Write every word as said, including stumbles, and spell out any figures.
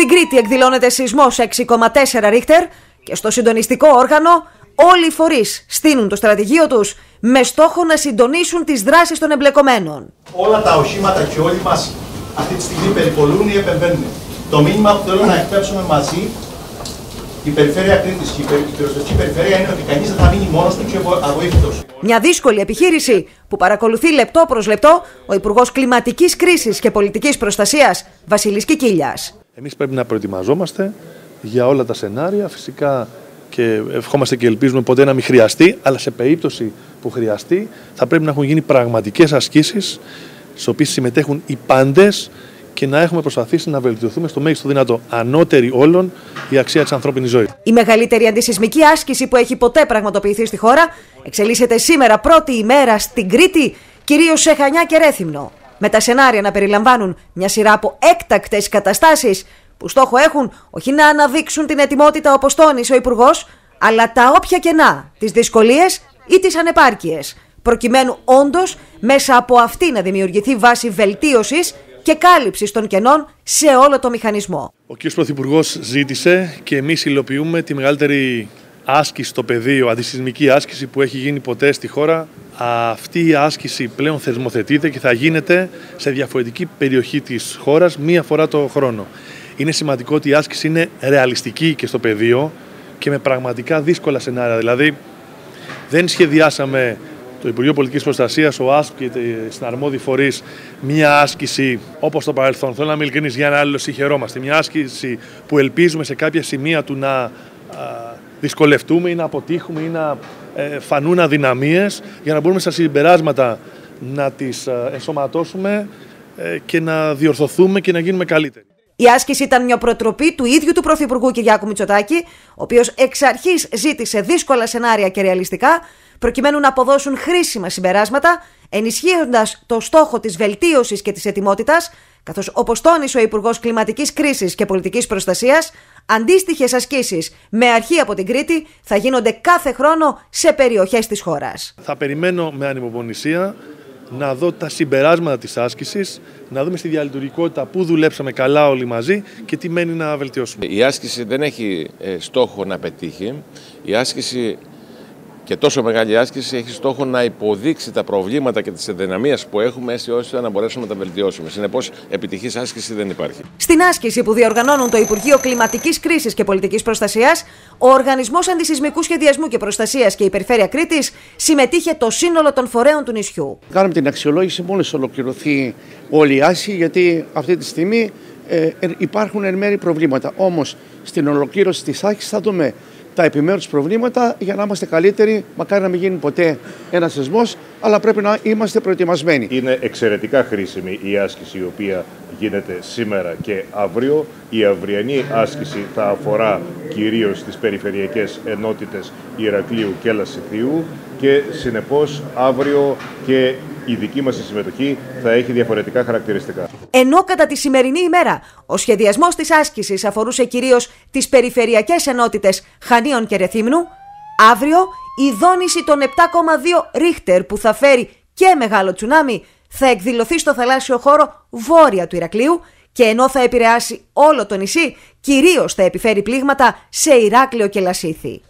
Στην Κρήτη εκδηλώνεται σεισμός έξι κόμμα τέσσερα Ρίχτερ και στο συντονιστικό όργανο όλοι οι φορείς στείνουν το στρατηγείο τους με στόχο να συντονίσουν τις δράσεις των εμπλεκομένων. Όλα τα οχήματα και όλοι μας αυτή τη στιγμή περιπολούν ή επεμβαίνουν. Το μήνυμα που θέλω να εκπέμψουμε μαζί η περιφέρεια Κρήτης και η πυροσβεστική περιφέρεια είναι ότι κανείς δεν θα μείνει μόνος του και αβοήθητος. Μια δύσκολη επιχείρηση που παρακολουθεί λεπτό προς λεπτό ο Υπουργός Κλιματικής Κρίσης και Πολιτικής Προστασίας Βασιλική Κίλιας. Εμείς πρέπει να προετοιμαζόμαστε για όλα τα σενάρια. Φυσικά και ευχόμαστε και ελπίζουμε ποτέ να μην χρειαστεί, αλλά σε περίπτωση που χρειαστεί θα πρέπει να έχουν γίνει πραγματικές ασκήσεις, στις οποίες συμμετέχουν οι πάντες και να έχουμε προσπαθήσει να βελτιωθούμε στο μέγιστο δυνατό, ανώτερη όλων, η αξία της ανθρώπινης ζωής. Η μεγαλύτερη αντισυσμική άσκηση που έχει ποτέ πραγματοποιηθεί στη χώρα εξελίσσεται σήμερα πρώτη ημέρα στην Κρήτη, κυρίως σε Χανιά και Ρέθυμνο. Με τα σενάρια να περιλαμβάνουν μια σειρά από έκτακτες καταστάσεις που στόχο έχουν όχι να αναδείξουν την ετοιμότητα όπως τόνισε ο Υπουργός, αλλά τα όποια κενά, τις δυσκολίες ή τις ανεπάρκειες, προκειμένου όντως μέσα από αυτή να δημιουργηθεί βάση βελτίωσης και κάλυψης των κενών σε όλο το μηχανισμό. Ο κ. Πρωθυπουργός ζήτησε και εμείς υλοποιούμε τη μεγαλύτερη άσκηση στο πεδίο, αντισυσμική άσκηση που έχει γίνει ποτέ στη χώρα. Αυτή η άσκηση πλέον θεσμοθετείται και θα γίνεται σε διαφορετική περιοχή της χώρας μία φορά το χρόνο. Είναι σημαντικό ότι η άσκηση είναι ρεαλιστική και στο πεδίο και με πραγματικά δύσκολα σενάρια. Δηλαδή, δεν σχεδιάσαμε το Υπουργείο Πολιτικής Προστασίας, ο ΑΣΠ και οι συναρμόδιοι φορείς μια άσκηση όπως το παρελθόν. Θέλω να είμαι ειλικρινής, για ένα άλλο συγχαιρόμαστε. Μια άσκηση που ελπίζουμε σε κάποια σημεία του να δυσκολευτούμε ή να αποτύχουμε ή να φανούν αδυναμίες για να μπορούμε στα συμπεράσματα να τις ενσωματώσουμε και να διορθωθούμε και να γίνουμε καλύτεροι. Η άσκηση ήταν μια προτροπή του ίδιου του Πρωθυπουργού Κυριάκου Μητσοτάκη, ο οποίος εξ αρχής ζήτησε δύσκολα σενάρια και ρεαλιστικά, προκειμένου να αποδώσουν χρήσιμα συμπεράσματα, ενισχύοντας το στόχο της βελτίωσης και της ετοιμότητας, καθώς όπως τόνισε ο Υπουργός Κλιματικής Κρίσης και Πολιτικής Προστασίας, αντίστοιχες ασκήσεις με αρχή από την Κρήτη θα γίνονται κάθε χρόνο σε περιοχές της χώρας. Θα περιμένω με ανυπομονησία να δω τα συμπεράσματα της άσκησης, να δούμε στη διαλειτουργικότητα πού δουλέψαμε καλά όλοι μαζί και τι μένει να βελτιώσουμε. Η άσκηση δεν έχει στόχο να πετύχει. Η άσκηση, και τόσο μεγάλη άσκηση, έχει στόχο να υποδείξει τα προβλήματα και τις αδυναμίες που έχουμε, έτσι ώστε να μπορέσουμε να τα βελτιώσουμε. Συνεπώς, επιτυχής άσκηση δεν υπάρχει. Στην άσκηση που διοργανώνουν το Υπουργείο Κλιματικής Κρίσης και Πολιτικής Προστασίας, ο Οργανισμός Αντισυσμικού Σχεδιασμού και Προστασίας και η Περιφέρεια Κρήτης συμμετείχε το σύνολο των φορέων του νησιού. Κάναμε την αξιολόγηση μόλις ολοκληρωθεί όλη η άσκηση, γιατί αυτή τη στιγμή ε, υπάρχουν εν μέρει προβλήματα. Όμως, στην ολοκλήρωση της άσκησης θα δούμε τα επιμέρους προβλήματα για να είμαστε καλύτεροι. Μακάρι να μην γίνει ποτέ ένας σεισμός, αλλά πρέπει να είμαστε προετοιμασμένοι. Είναι εξαιρετικά χρήσιμη η άσκηση η οποία γίνεται σήμερα και αύριο. Η αυριανή άσκηση θα αφορά κυρίως τις περιφερειακές ενότητες Ηρακλείου και Λασιθίου και συνεπώς αύριο και η δική μας συμμετοχή θα έχει διαφορετικά χαρακτηριστικά. Ενώ κατά τη σημερινή ημέρα ο σχεδιασμός της άσκησης αφορούσε κυρίως τις περιφερειακές ενότητες Χανίων και Ρεθύμνου, αύριο η δόνηση των επτά κόμμα δύο Ρίχτερ που θα φέρει και μεγάλο τσουνάμι θα εκδηλωθεί στο θαλάσσιο χώρο βόρεια του Ηρακλείου και ενώ θα επηρεάσει όλο το νησί, κυρίως θα επιφέρει πλήγματα σε Ηράκλειο και Λασίθι.